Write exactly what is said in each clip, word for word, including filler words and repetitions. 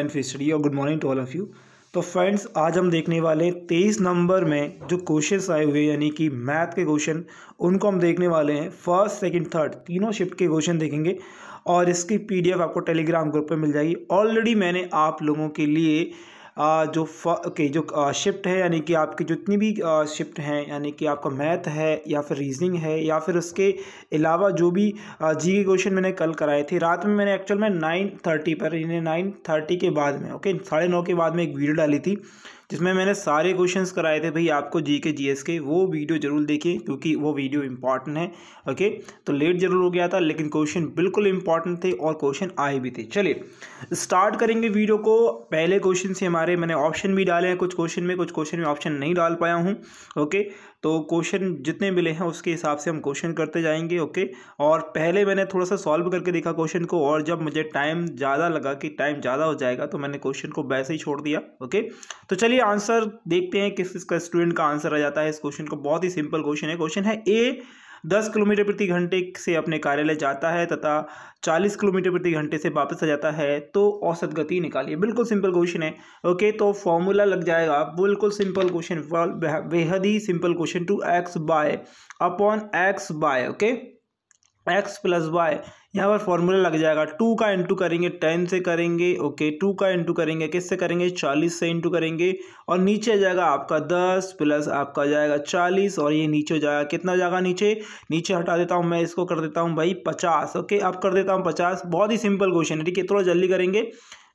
And fishery और good morning to all of you. तो friends, आज हम देखने वाले तेईस नंबर में जो क्वेश्चन आए हुए यानी कि मैथ के क्वेश्चन, उनको हम देखने वाले हैं। फर्स्ट, सेकंड, थर्ड तीनों शिफ्ट के क्वेश्चन देखेंगे और इसकी पीडीएफ आपको टेलीग्राम ग्रुप पे मिल जाएगी। ऑलरेडी मैंने आप लोगों के लिए जो के जो शिफ्ट है यानी कि आपकी जितनी भी शिफ्ट हैं यानी कि आपका मैथ है या फिर रीजनिंग है या फिर उसके अलावा जो भी जी के क्वेश्चन मैंने कल कराए थे रात में, मैंने एक्चुअल में नाइन थर्टी पर यानी नाइन थर्टी के बाद में ओके साढ़े नौ के बाद में एक वीडियो डाली थी जिसमें मैंने सारे क्वेश्चंस कराए थे भाई आपको जी के जी एस के। वो वीडियो जरूर देखिए क्योंकि वो वीडियो इंपॉर्टेंट है ओके। तो लेट जरूर हो गया था लेकिन क्वेश्चन बिल्कुल इंपॉर्टेंट थे और क्वेश्चन आए भी थे। चलिए स्टार्ट करेंगे वीडियो को। पहले क्वेश्चन से हमारे मैंने ऑप्शन भी डाले हैं, कुछ क्वेश्चन में कुछ क्वेश्चन में ऑप्शन नहीं डाल पाया हूँ ओके। तो क्वेश्चन जितने मिले हैं उसके हिसाब से हम क्वेश्चन करते जाएंगे ओके। और पहले मैंने थोड़ा सा सॉल्व करके देखा क्वेश्चन को और जब मुझे टाइम ज़्यादा लगा कि टाइम ज़्यादा हो जाएगा तो मैंने क्वेश्चन को वैसे ही छोड़ दिया ओके। तो चलिए आंसर देखते हैं किस किसका स्टूडेंट का आंसर आ जाता है इस क्वेश्चन को। बहुत ही सिंपल क्वेश्चन है। क्वेश्चन है ए, दस किलोमीटर प्रति घंटे से अपने कार्यालय जाता है तथा चालीस किलोमीटर प्रति घंटे से वापस आ जाता है, तो औसत गति निकालिए। बिल्कुल सिंपल क्वेश्चन है ओके। तो फॉर्मूला लग जाएगा, बिल्कुल सिंपल क्वेश्चन, बेहद ही simple question, two x by upon x by okay, x plus y. यहाँ पर फॉर्मूला लग जाएगा, टू का इंटू करेंगे टेन से करेंगे ओके, टू का इंटू करेंगे किससे करेंगे चालीस से इंटू करेंगे और नीचे जाएगा आपका दस प्लस आपका जाएगा चालीस और ये नीचे जाएगा कितना जाएगा नीचे, नीचे हटा देता हूँ मैं, इसको कर देता हूँ भाई पचास ओके। अब कर देता हूँ पचास। बहुत ही सिंपल क्वेश्चन है ठीक है, थोड़ा जल्दी करेंगे।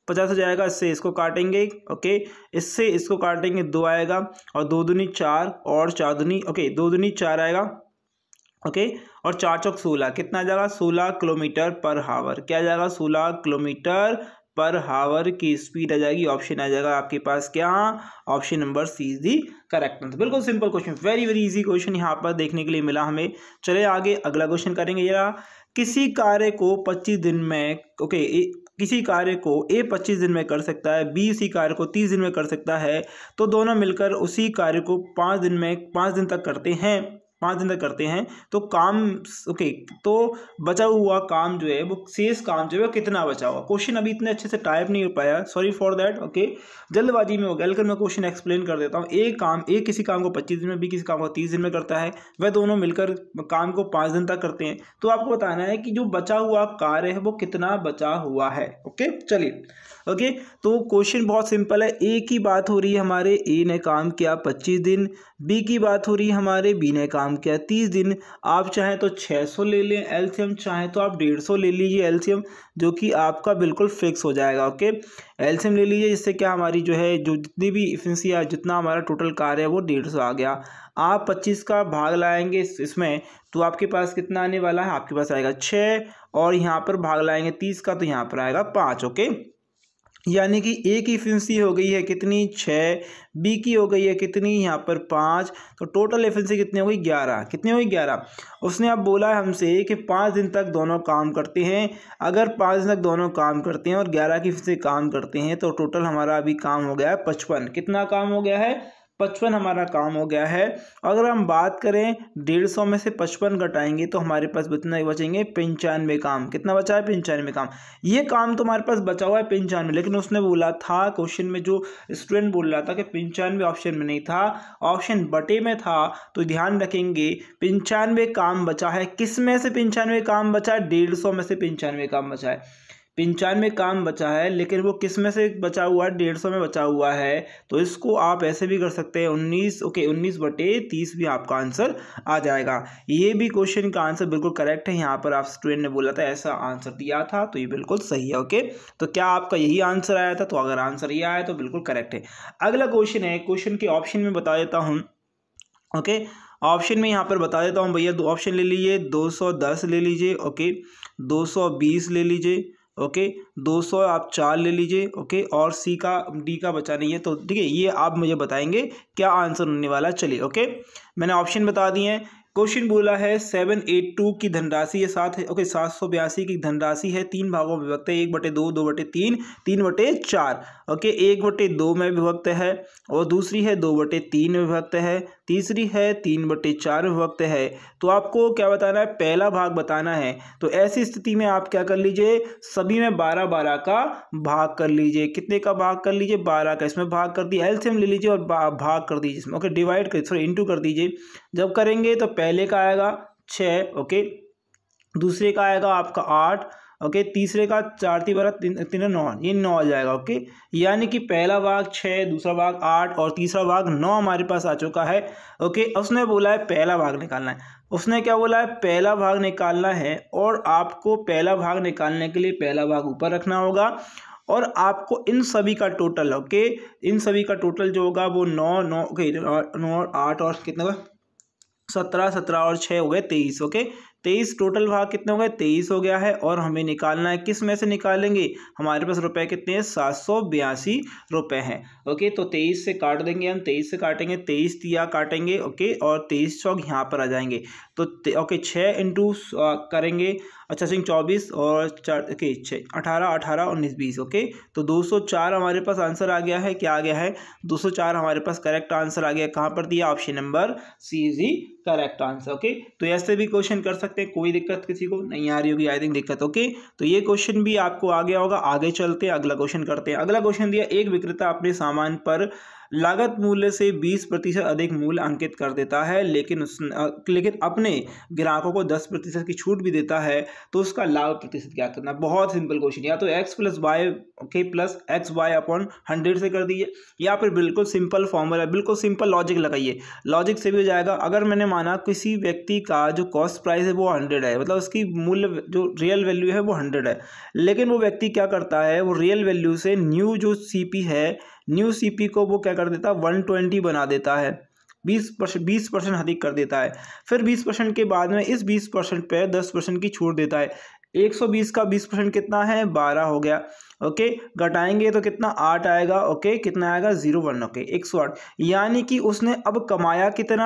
पचास हो जाएगा, इससे इसको काटेंगे ओके, इससे इसको काटेंगे दो आएगा और दो दूनी चार और चार दूनी ओके, दो दूनी चार आएगा ओके okay, और चार चौक सोलह, कितना आ जाएगा सोलह किलोमीटर पर हावर। क्या आ जाएगा सोलह किलोमीटर पर हावर की स्पीड आ जाएगी। ऑप्शन आ जाएगा आपके पास क्या, option number C is the correct answer. बिल्कुल simple question, very very easy question यहाँ पर देखने के लिए मिला हमें। चले आगे अगला क्वेश्चन करेंगे। या किसी कार्य को पच्चीस दिन में ओके okay, किसी कार्य को ए पच्चीस दिन में कर सकता है, बी उसी कार्य को तीस दिन में कर सकता है, तो दोनों मिलकर उसी कार्य को पाँच दिन में पाँच दिन तक करते हैं पाँच दिन तक करते हैं तो काम ओके, तो बचा हुआ काम जो है वो शेष काम जो है कितना बचा हुआ। क्वेश्चन अभी इतने अच्छे से टाइप नहीं हो पाया, सॉरी फॉर दैट ओके, जल्दबाजी में हो गया, लेकिन मैं क्वेश्चन एक्सप्लेन कर देता हूँ। ए काम ए किसी काम को पच्चीस दिन में, बी किसी काम को तीस दिन में करता है, वह दोनों मिलकर काम को पाँच दिन तक करते हैं, तो आपको बताना है कि जो बचा हुआ कार्य है वो कितना बचा हुआ है ओके। चलिए ओके, तो क्वेश्चन बहुत सिंपल है। ए की बात हो रही है हमारे, ए ने काम किया पच्चीस दिन, बी की बात हो रही है हमारे, बी ने काम किया तीस दिन। आप चाहें तो छह सौ ले लें एलसीएम, चाहें तो आप डेढ़ सौ ले लीजिए एलसीएम, जो कि आपका बिल्कुल फिक्स हो जाएगा ओके। एलसीएम ले लीजिए, इससे क्या हमारी जो है जो जितनी भी इफिशेंसी है जितना हमारा टोटल कार्य है वो डेढ़ सौ आ गया। आप पच्चीस का भाग लाएंगे इसमें तो आपके पास कितना आने वाला है, आपके पास आएगा छः और यहाँ पर भाग लाएंगे तीस का तो यहाँ पर आएगा पाँच ओके। यानी कि ए की एफिशिएंसी हो गई है कितनी छः, बी की हो गई है कितनी यहाँ पर पाँच, तो टोटल एफिशिएंसी कितनी हो गई ग्यारह। कितनी हो गई ग्यारह। उसने आप बोला है हमसे कि पाँच दिन तक दोनों काम करते हैं, अगर पाँच दिन तक दोनों काम करते हैं और ग्यारह की एफिशिएंसी काम करते हैं तो टोटल हमारा अभी काम हो गया है पचपन। कितना काम हो गया है पचपन हमारा काम हो गया है। अगर हम बात करें डेढ़ सौ में से पचपन घटाएंगे तो हमारे पास कितना बचेंगे पंचानवे काम। कितना बचा है पंचानवे काम। ये काम तो हमारे पास बचा हुआ है पंचानवे, लेकिन उसने बोला था क्वेश्चन में जो स्टूडेंट बोल रहा था कि पंचानवे ऑप्शन में नहीं था, ऑप्शन बटे में था, तो ध्यान रखेंगे पंचानवे काम बचा है। किस में से पंचानवे काम बचा है, डेढ़ सौ में से पंचानवे काम बचा है, पंचानवे काम बचा है, लेकिन वो किस में से बचा हुआ है डेढ़ सौ में बचा हुआ है। तो इसको आप ऐसे भी कर सकते हैं उन्नीस ओके, उन्नीस बटे तीस भी आपका आंसर आ जाएगा। ये भी क्वेश्चन का आंसर बिल्कुल करेक्ट है। यहाँ पर आप स्टूडेंट ने बोला था ऐसा आंसर दिया था तो ये बिल्कुल सही है ओके। तो क्या आपका यही आंसर आया था, तो अगर आंसर ये आया तो बिल्कुल करेक्ट है। अगला क्वेश्चन है, क्वेश्चन के ऑप्शन में बता देता हूँ ओके। ऑप्शन में यहाँ पर बता देता हूँ भैया, दो ऑप्शन ले लीजिए, दो सौ दस ले लीजिए ओके, दो सौ बीस ले लीजिए ओके, दो सौ आप चार ले लीजिए ओके, और सी का डी का बचा नहीं है, तो ठीक है ये आप मुझे बताएंगे क्या आंसर होने वाला। चलिए ओके, मैंने ऑप्शन बता दिए हैं। क्वेश्चन बोला है सेवन एट टू की धनराशि ये सात है ओके, सात सौ बयासी की धनराशि है, तीन भागों में विभक्त है, एक बटे दो, दो बटे तीन, तीन बटे चार ओके। एक बटे दो में विभक्त है और दूसरी है दो बटे तीन में विभक्त है, तीसरी है तीन बटे चार विभक्त है। तो आपको क्या बताना है, पहला भाग बताना है। तो ऐसी स्थिति में आप क्या कर लीजिए, सभी में बारह बारह का भाग कर लीजिए। कितने का भाग कर लीजिए, बारह का। इसमें भाग कर दिए, एलसीएम ले लीजिए और भाग कर दीजिए इसमें। ओके, डिवाइड कर, सॉरी इंटू कर दीजिए। जब करेंगे तो पहले का आएगा छः, ओके, दूसरे का आएगा आपका आठ, ओके, तीसरे का चार ती बारह तीन तीन नौ, ये नौ आ जाएगा। ओके, यानी कि पहला भाग छः, दूसरा भाग आठ और तीसरा भाग नौ हमारे पास आ चुका है। ओके, उसने बोला है पहला भाग निकालना है। उसने क्या बोला है, पहला भाग निकालना है। और आपको पहला भाग निकालने के लिए पहला भाग ऊपर रखना होगा और आपको इन सभी का टोटल, ओके, इन सभी का टोटल जो होगा वो नौ नौ ओके नौ आठ और कितना हुआ, सत्रह, सत्रह और छः हो गए तेईस। ओके, तेईस टोटल भाग कितने हो गए, तेईस हो गया है। और हमें निकालना है, किस में से निकालेंगे, हमारे पास रुपए कितने हैं, सात सौ बयासी रुपये हैं। ओके, तो तेईस से काट देंगे हम, तेईस से काटेंगे, तेईस तिया काटेंगे, ओके, और तेईस चौक यहाँ पर आ जाएंगे। तो ओके, छः इंटू करेंगे, अच्छा सिंह चौबीस और चार, ओके छः अठारह, अठारह उन्नीस बीस। ओके, तो दो सौ चार हमारे पास आंसर आ गया है। क्या आ गया है, दो सौ चार हमारे पास करेक्ट आंसर आ गया। कहाँ पर दिया, option number C is the correct answer. Okay, तो ऐसे भी क्वेश्चन कर सकते हैं, कोई दिक्कत किसी को नहीं आ रही होगी आई थिंक दिक्कत। ओके, तो ये क्वेश्चन भी आपको आ गया होगा। आगे चलते हैं, अगला क्वेश्चन करते हैं। अगला क्वेश्चन दिया, एक विक्रेता अपने सामान पर लागत मूल्य से बीस प्रतिशत अधिक मूल्य अंकित कर देता है, लेकिन उस लेकिन अपने ग्राहकों को दस प्रतिशत की छूट भी देता है, तो उसका लाभ प्रतिशत क्या करना। बहुत सिंपल क्वेश्चन, या तो x plus y okay plus x y upon hundred से कर दीजिए, या फिर बिल्कुल सिंपल फॉर्मूला, बिल्कुल सिंपल लॉजिक लगाइए, लॉजिक से भी हो जाएगा। अगर मैंने माना किसी व्यक्ति का जो कॉस्ट प्राइस है वो हंड्रेड है, मतलब उसकी मूल्य जो रियल वैल्यू है वो हंड्रेड है, लेकिन वो व्यक्ति क्या करता है, वो रियल वैल्यू से न्यू जो सी पी है, न्यू सीपी को वो क्या कर देता है, एक सौ बीस बना देता है, बीस परसेंट बीस परसेंट अधिक कर देता है। फिर बीस परसेंट के बाद में इस बीस परसेंट पर दस परसेंट की छूट देता है। एक सौ बीस का बीस परसेंट कितना है, बारह हो गया। ओके, घटाएंगे तो कितना आठ आएगा, ओके कितना आएगा, जीरो वन, ओके एक सौ आठ। यानी कि उसने अब कमाया कितना,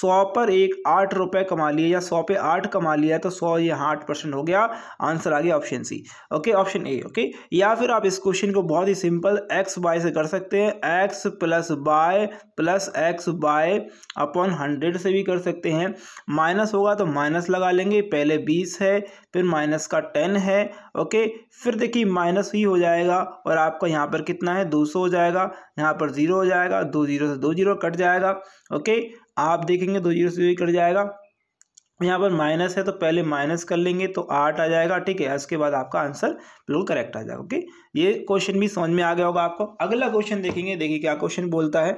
सौ पर एक आठ रुपये कमा लिए, या सौ पे आठ कमा लिया, तो सौ यहाँ आठ परसेंट हो गया। आंसर आ गया option C, okay option A. Okay, या फिर आप इस क्वेश्चन को बहुत ही सिंपल एक्स बाय से कर सकते हैं, x plus by plus x by upon hundred से भी कर सकते हैं। माइनस होगा तो माइनस लगा लेंगे, पहले बीस है फिर माइनस का टेन है, ओके फिर देखिए माइनस हो जाएगा और आपका यहाँ पर कितना है, दो सौ हो जाएगा, यहाँ पर जीरो हो जाएगा, दो जीरो से दो जीरो कट जाएगा। ओके, आप देखेंगे दो जीरो से जीरो कट जाएगा, यहाँ पर माइनस है तो पहले माइनस कर लेंगे तो आठ आ जाएगा, ठीक है। इसके बाद आपका आंसर बिल्कुल करेक्ट आ जाएगा। ओके, ये क्वेश्चन भी समझ में आ गया होगा आपको। अगला क्वेश्चन देखेंगे, देखिए क्या क्वेश्चन बोलता है।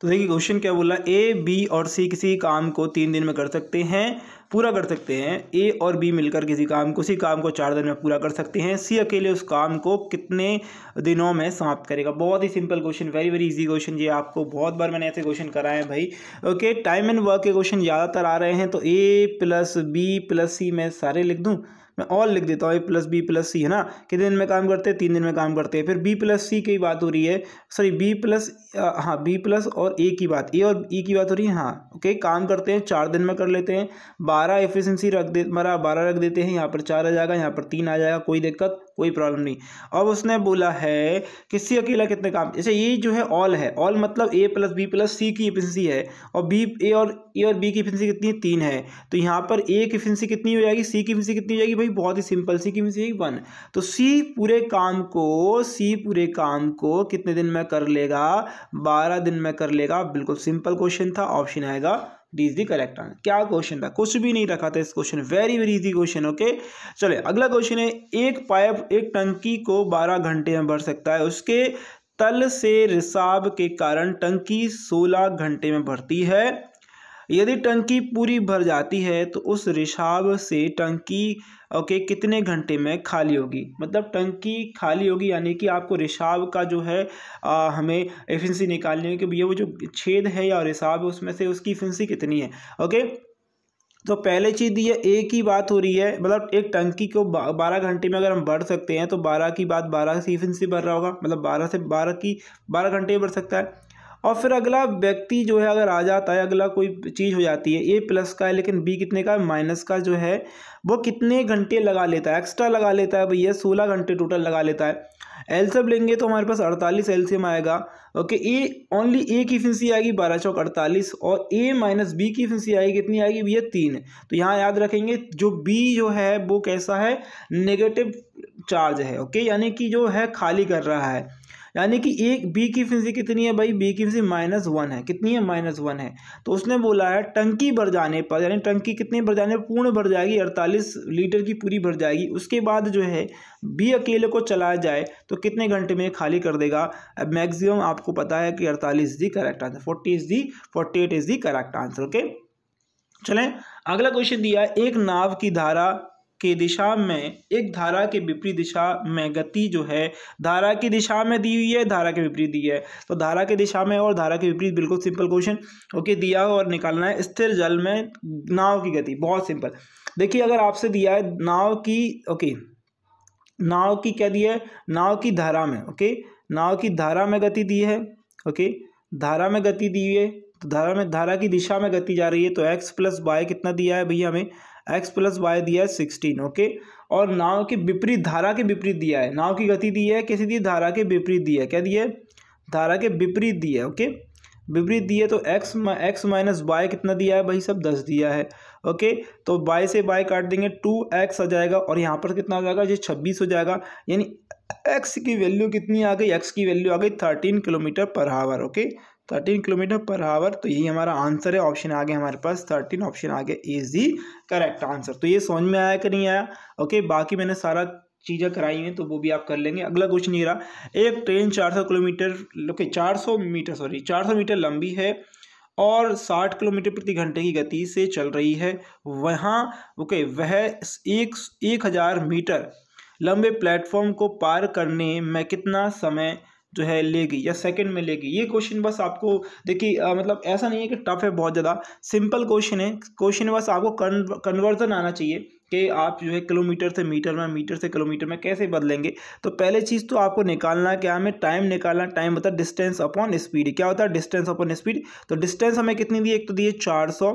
तो देखिए क्वेश्चन क्या बोला, ए बी और सी किसी काम को तीन दिन में कर सकते हैं, पूरा कर सकते हैं। ए और बी मिलकर किसी काम को उसी काम को चार दिन में पूरा कर सकते हैं। सी अकेले उस काम को कितने दिनों में समाप्त करेगा। बहुत ही simple question, very very easy question. ये आपको बहुत बार मैंने ऐसे क्वेश्चन कराए हैं भाई। ओके, टाइम एंड वर्क के क्वेश्चन ज़्यादातर आ रहे हैं, तो A plus B plus C मैं सारे लिख दूँ, मैं ऑल लिख देता हूँ। A plus B plus C है ना, कितने दिन में काम करते हैं, तीन दिन में काम करते हैं। फिर बी प्लस सी की बात हो रही है, सॉरी बी प्लस हाँ बी प्लस और ए की बात, ए और ई की बात हो रही है। हाँ ओके, काम करते हैं चार दिन में कर लेते हैं, बारह एफिशिएंसी रख दे मरा बारह रख देते हैं, यहाँ पर चार आ जाएगा, यहाँ पर तीन आ जाएगा, कोई दिक्कत कोई प्रॉब्लम नहीं। अब उसने बोला है किसी अकेला कितने काम, जैसे ये जो है ऑल है, ऑल मतलब A plus B plus C की एफिशिएंसी है और बी ए और ए और बी की एफिशिएंसी कितनी है, तीन है, तो यहाँ पर ए की एफिशिएंसी कितनी हो जाएगी, सी की एफिशिएंसी कितनी हो जाएगी, भाई बहुत ही सिंपल, सी की एफिशिएंसी वन। तो सी पूरे काम को सी पूरे काम को कितने दिन में कर लेगा, बारह दिन में कर लेगा। बिल्कुल सिंपल क्वेश्चन था, ऑप्शन आएगा D is the correct answer. क्या क्वेश्चन था, कुछ भी नहीं रखा था इस question, very very easy question. Okay चले, अगला क्वेश्चन है, एक पाइप एक टंकी को बारह घंटे में भर सकता है, उसके तल से रिसाव के कारण टंकी सोलह घंटे में भरती है। यदि टंकी पूरी भर जाती है तो उस रिसाव से टंकी ओके okay, कितने घंटे में खाली होगी, मतलब टंकी खाली होगी। यानी कि आपको रिसाव का जो है आ, हमें एफिशिएंसी निकालनी है कि भैया वो जो छेद है या रिसाव उसमें से उसकी एफिशिएंसी कितनी है। Okay okay? तो पहले चीज़ दी है एक ही बात हो रही है, मतलब एक टंकी को बारह घंटे में अगर हम भर सकते हैं तो बारह की बात बारह से एफिशिएंसी भर रहा होगा, मतलब बारह से बारह की बारह घंटे में भर सकता है। और फिर अगला व्यक्ति जो है अगर आ जाता है, अगला कोई चीज़ हो जाती है, ए प्लस का है लेकिन बी कितने का है, माइनस का जो है वो कितने घंटे लगा लेता है, एक्स्ट्रा लगा लेता है भैया सोलह घंटे टोटल लगा लेता है। एलसीएम लेंगे तो हमारे पास अड़तालीस एलसीएम आएगा। ओके, ए ओनली ए की एफिशिएंसी आएगी बारह चौक अड़तालीस और ए माइनस बी की एफिशिएंसी आएगी कितनी आएगी भैया तीन। तो यहाँ याद रखेंगे जो बी जो है वो कैसा है, नेगेटिव चार्ज है। ओके, यानी कि जो है खाली कर रहा है, यानी कि एक बी की एफिशिएंसी कितनी है भाई, बी की एफिशिएंसी माइनस वन है। कितनी है, माइनस वन है। तो उसने बोला है टंकी भर जाने पर, यानी टंकी कितनी भर जाने पर पूर्ण भर जाएगी, अड़तालीस लीटर की पूरी भर जाएगी। उसके बाद जो है बी अकेले को चलाया जाए तो कितने घंटे में खाली कर देगा। अब मैक्सिमम आपको पता है कि अड़तालीस is the correct answer, forty is the forty eight is the correct answer. Okay, चलें अगला क्वेश्चन दिया है, एक नाव की धारा के दिशा में एक धारा के विपरीत दिशा में गति जो है, धारा की दिशा में दी हुई है, धारा के विपरीत दी है। तो धारा की दिशा में और धारा के विपरीत बिल्कुल सिंपल क्वेश्चन। ओके, दिया और निकालना है स्थिर जल में नाव की गति, बहुत सिंपल। देखिए अगर आपसे दिया है नाव की, ओके नाव की क्या दिया है, नाव की धारा में, ओके नाव की धारा में गति दी है। ओके, धारा में गति दी है तो धारा में, धारा की दिशा में गति जा रही है तो एक्स प्लस वाई कितना दिया है भैया हमें, एक्स प्लस वाई दिया है सिक्सटीन। ओके, और नाव के विपरीत, धारा के विपरीत दिया है, नाव की गति दी है कैसे दी, धारा के विपरीत दिया है, क्या दिया है, धारा के विपरीत दिया है। ओके, विपरीत दिए तो एक्स एक्स माइनस वाई कितना दिया है भाई सब दस दिया है। ओके, तो वाई से वाई काट देंगे, टू एक्स आ जाएगा और यहाँ पर कितना आ जाएगा ये छब्बीस हो जाएगा। यानी एक्स की वैल्यू कितनी आ गई, एक्स की वैल्यू आ गई thirteen kilometre per hour. Okay, thirteen kilometre per hour. तो यही हमारा आंसर है, ऑप्शन आ गया हमारे पास थर्टीन, ऑप्शन आ गया इज दी करेक्ट आंसर। तो ये समझ में आया कि नहीं आया। ओके, बाकी मैंने सारा चीज़ें कराई हैं तो वो भी आप कर लेंगे। अगला क्वेश्चन ये रहा, एक ट्रेन चार सौ किलोमीटर ओके चार सौ मीटर सॉरी चार सौ मीटर लंबी है और साठ किलोमीटर प्रति घंटे की गति से चल रही है। वहाँ ओके वह एक एक हज़ार मीटर लंबे प्लेटफॉर्म को पार करने में कितना समय जो है लेगी या सेकंड में लेगी। ये क्वेश्चन बस आपको देखिए मतलब ऐसा नहीं है कि टफ है, बहुत ज़्यादा सिंपल क्वेश्चन है। क्वेश्चन बस आपको कन्वर्जन आना चाहिए कि आप जो है किलोमीटर से मीटर में, मीटर से किलोमीटर में कैसे बदलेंगे। तो पहले चीज़ तो आपको निकालना क्या, हमें टाइम निकालना, टाइम होता है डिस्टेंस अपॉन स्पीड। क्या होता है, डिस्टेंस अपॉन स्पीड। तो डिस्टेंस हमें कितनी दी, एक तो दिए चार सौ,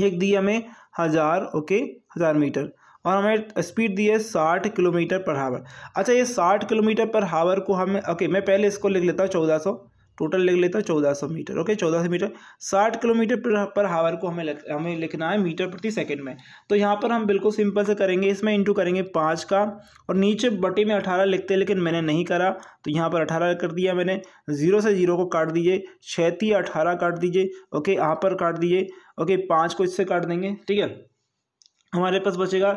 एक दिए हमें हज़ार ओके हज़ार मीटर और हमें स्पीड दी है साठ किलोमीटर पर हावर। अच्छा, ये साठ किलोमीटर पर हावर को हमें ओके मैं पहले इसको लिख लेता हूँ चौदह सौ, टोटल लिख लेता हूँ चौदह सौ मीटर। ओके, चौदह सौ मीटर साठ किलोमीटर पर पर हावर को हमें लग, हमें लिखना है मीटर प्रति सेकंड में। तो यहाँ पर हम बिल्कुल सिंपल से करेंगे, इसमें इंटू करेंगे पाँच का और नीचे बटे में अठारह लिखते लेकिन मैंने नहीं करा तो यहाँ पर अठारह कर दिया मैंने। ज़ीरो से ज़ीरो को काट दीजिए, छेती अठारह काट दीजिए। ओके, यहाँ पर काट दीजिए। ओके, पाँच को इससे काट देंगे, ठीक है। हमारे पास बचेगा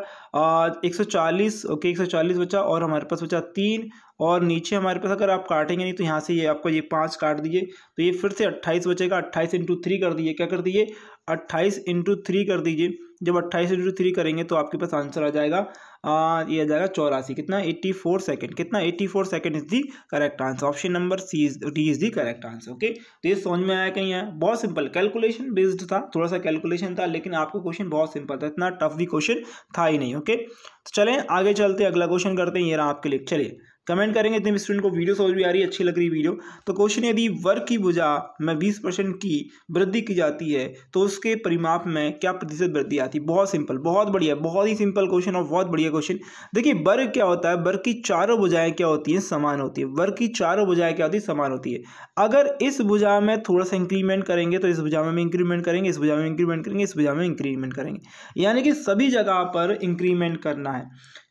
एक सौ चालीस ओके एक सौ चालीस बचा और हमारे पास बचा तीन और नीचे हमारे पास अगर आप काटेंगे नहीं तो यहाँ से ये आपको ये पाँच काट दीजिए तो ये फिर से अट्ठाईस बचेगा। अट्ठाईस इंटू थ्री कर दीजिए, क्या कर दीजिए अट्ठाईस इंटू थ्री कर दीजिए। जब अट्ठाईस इंटू थ्री करेंगे तो आपके पास आंसर आ जाएगा आ, ये आ जाएगा चौरासी, कितना एट्टी फोर सेकेंड, कितना eighty four second is the correct answer. Option number C is D is the correct answer. Okay, तो ये समझ में आया कहीं आया, बहुत सिंपल कैलकुलेशन बेस्ड था, थोड़ा सा कैलकुलेशन था लेकिन आपको क्वेश्चन बहुत सिंपल था, इतना टफ भी क्वेश्चन था ही नहीं। ओके, तो चलें आगे चलते अगला क्वेश्चन करते हैं, ये रहा आपके लिए। चलिए कमेंट करेंगे इतने भी स्टूडेंट को वीडियो समझ भी आ रही है, अच्छी लग रही है वीडियो। तो क्वेश्चन, यदि वर्ग की भुजा में बीस परसेंट की वृद्धि की जाती है तो उसके परिमाप में क्या प्रतिशत वृद्धि आती है। बहुत सिंपल, बहुत बढ़िया, बहुत ही सिंपल क्वेश्चन और बहुत बढ़िया क्वेश्चन। देखिए वर्ग क्या होता है, वर्ग की चारों भुजाएँ क्या होती हैं, समान होती है। वर्ग की चारों भुजाएँ क्या होती है, समान होती है। अगर इस भुजा में थोड़ा सा इंक्रीमेंट करेंगे तो इस भुजा में इंक्रीमेंट करेंगे, इस भुजा में इंक्रीमेंट करेंगे, इस भुजा में इंक्रीमेंट करेंगे, यानी कि सभी जगह पर इंक्रीमेंट करना है,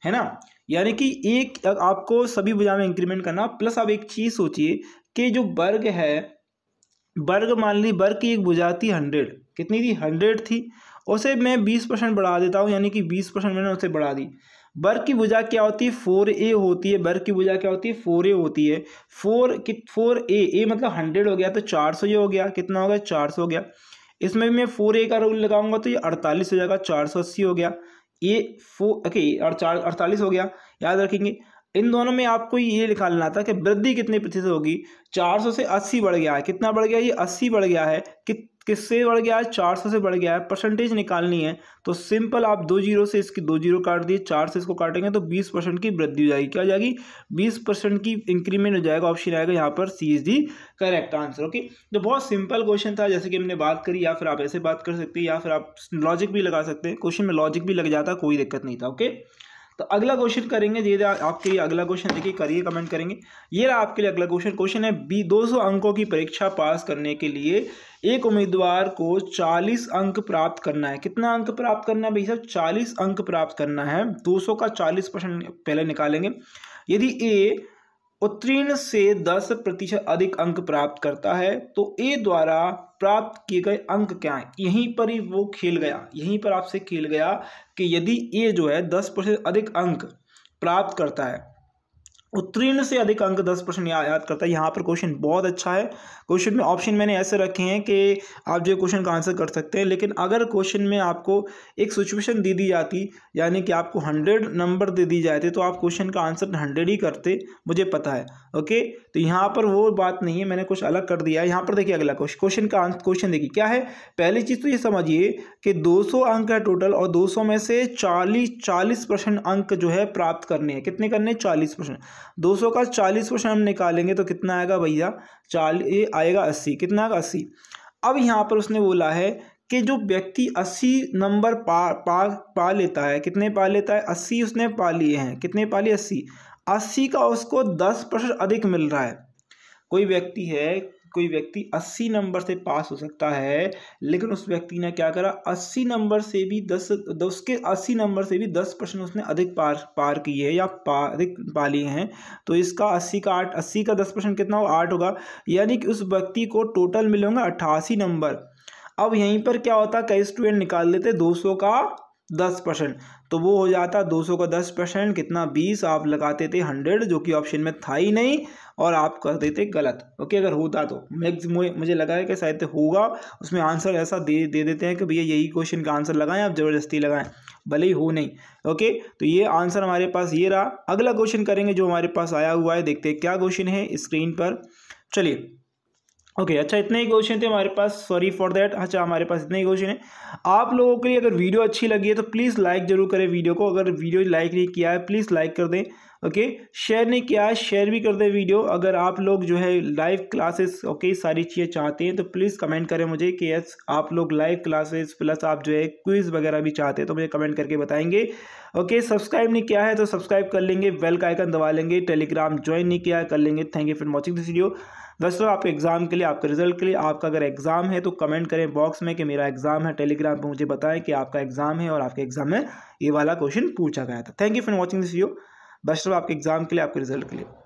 है ना। यानी कि एक आपको सभी भुजा में इंक्रीमेंट करना। प्लस आप एक चीज़ सोचिए कि जो वर्ग है, वर्ग मान ली वर्ग की एक भुजा थी हंड्रेड, कितनी थी हंड्रेड थी, उसे मैं बीस परसेंट बढ़ा देता हूँ, यानी कि बीस परसेंट मैंने उसे बढ़ा दी। वर्ग की भुजा क्या होती है, फोर ए होती है। वर्ग की भुजा क्या होती है, फोर ए होती है। फोर कि फोर ए ए मतलब हंड्रेड हो गया तो चार सौ ये हो गया, कितना हो गया चार सौ हो गया। इसमें मैं फोर ए का रूल लगाऊंगा तो ये अड़तालीस हो जाएगा, चार सौ अस्सी हो गया, ये फो ओके और चार अड़तालीस हो गया। याद रखेंगे इन दोनों में आपको ये निकालना था कि वृद्धि कितने प्रतिशत होगी। चार सौ से अस्सी बढ़ गया है, कितना बढ़ गया ये अस्सी बढ़ गया है, कि किससे बढ़ गया है चार सौ से बढ़ गया है। परसेंटेज निकालनी है तो सिंपल आप दो जीरो से इसकी दो जीरो काट दिए, चार से इसको काटेंगे तो बीस परसेंट की वृद्धि हो जाएगी। क्या हो जाएगी, बीस परसेंट की इंक्रीमेंट हो जाएगा। ऑप्शन आएगा यहाँ पर C is the correct answer. Okay, तो बहुत सिंपल क्वेश्चन था जैसे कि हमने बात करी, या फिर आप ऐसे बात कर सकते हैं या फिर आप लॉजिक भी लगा सकते हैं, क्वेश्चन में लॉजिक भी लग जाता, कोई दिक्कत नहीं था। ओके, तो अगला क्वेश्चन करेंगे, ये आपके लिए अगला क्वेश्चन देखिए, करिए कमेंट करेंगे। ये रहा आपके लिए अगला क्वेश्चन। क्वेश्चन है बी, दो सौ अंकों की परीक्षा पास करने के लिए एक उम्मीदवार को चालीस अंक प्राप्त करना है। कितना अंक प्राप्त करना है भाई साहब? चालीस अंक प्राप्त करना है। दो सौ का चालीस परसेंट पहले निकालेंगे। यदि ए उत्तीर्ण से दस प्रतिशत अधिक अंक प्राप्त करता है तो ए द्वारा प्राप्त किए गए अंक क्या हैं? यहीं पर ही वो खेल गया, यहीं पर आपसे खेल गया कि यदि ए जो है दस प्रतिशत अधिक अंक प्राप्त करता है, उत्तीर्ण से अधिक अंक दस परसेंट याद करता है। यहाँ पर क्वेश्चन बहुत अच्छा है। क्वेश्चन में ऑप्शन मैंने ऐसे रखे हैं कि आप जो क्वेश्चन का आंसर कर सकते हैं, लेकिन अगर क्वेश्चन में आपको एक सिचुएशन दे दी जाती, यानी कि आपको हंड्रेड नंबर दे दी जाते, तो आप क्वेश्चन का आंसर हंड्रेड ही करते, मुझे पता है। ओके, तो यहाँ पर वो बात नहीं है, मैंने कुछ अलग कर दिया है। यहाँ पर देखिए अगला क्वेश्चन, क्वेश्चन का क्वेश्चन देखिए क्या है। पहली चीज़ तो ये समझिए कि दो सौ अंक है टोटल, और दो सौ में से चालीस चालीस परसेंट अंक जो है प्राप्त करने हैं। कितने करने? चालीस परसेंट। दो सौ का चालीस परसेंट हम निकालेंगे तो कितना आएगा भैया? चालीस, ये आएगा अस्सी। कितना आएगा? अस्सी। अब यहाँ पर उसने बोला है कि जो व्यक्ति अस्सी नंबर पा पा पा लेता है, कितने पा लेता है? अस्सी उसने पा लिए हैं। कितने पा लिए? अस्सी। अस्सी का उसको दस परसेंट अधिक मिल रहा है। कोई व्यक्ति है, कोई व्यक्ति अस्सी नंबर से पास हो सकता है, लेकिन उस व्यक्ति ने क्या करा, अस्सी नंबर से भी दस उसके अस्सी नंबर से भी दस परसेंट उसने अधिक पार पार की है या पा अधिक पा लिए हैं। तो इसका अस्सी का आठ, अस्सी का दस परसेंट कितना होगा? आठ होगा। यानी कि उस व्यक्ति को टोटल मिले होंगे अट्ठासी नंबर। अब यहीं पर क्या होता, कई स्टूडेंट निकाल लेते दो सौ का दस परसेंट, तो वो हो जाता दो सौ का दस परसेंट कितना? बीस। आप लगाते थे हंड्रेड, जो कि ऑप्शन में था ही नहीं, और आप कर देते गलत। ओके, अगर होता तो मैक्सिमम मुझे लगा है कि शायद होगा, उसमें आंसर ऐसा दे दे देते हैं कि भैया यही क्वेश्चन का आंसर लगाएं, आप ज़बरदस्ती लगाएं, भले ही हो नहीं। ओके, तो ये आंसर हमारे पास ये रहा। अगला क्वेश्चन करेंगे जो हमारे पास आया हुआ है, देखते हैं क्या क्वेश्चन है स्क्रीन पर। चलिए ओके okay, अच्छा इतने ही क्वेश्चन थे हमारे पास, सॉरी फॉर दैट। अच्छा, हमारे पास इतने ही क्वेश्चन है आप लोगों के लिए। अगर वीडियो अच्छी लगी है तो प्लीज़ लाइक जरूर करें वीडियो को। अगर वीडियो लाइक नहीं किया है प्लीज़ लाइक कर दें। Okay okay? शेयर नहीं किया है शेयर भी कर दें वीडियो। अगर आप लोग जो है लाइव क्लासेस ओके सारी चीज़ें चाहते हैं तो प्लीज़ कमेंट करें मुझे कि यस आप लोग लाइव क्लासेस प्लस आप जो है क्विज़ वगैरह भी चाहते हैं तो मुझे कमेंट करके बताएंगे। ओके okay, सब्सक्राइब नहीं किया है तो सब्सक्राइब कर लेंगे, बेल का आइकन दबा लेंगे। टेलीग्राम ज्वाइन नहीं किया है कर लेंगे। Thank you for watching this video. दोस्तों, आपके एग्ज़ाम के लिए, आपके रिजल्ट के लिए, आपका अगर एग्ज़ाम है तो कमेंट करें बॉक्स में कि मेरा एग्ज़ाम है। टेलीग्राम पे मुझे बताएं कि आपका एग्ज़ाम है और आपके एग्ज़ाम में ये वाला क्वेश्चन पूछा गया था। Thank you for watching this video. Best of आपके एग्ज़ाम के लिए, आपके रिजल्ट के लिए।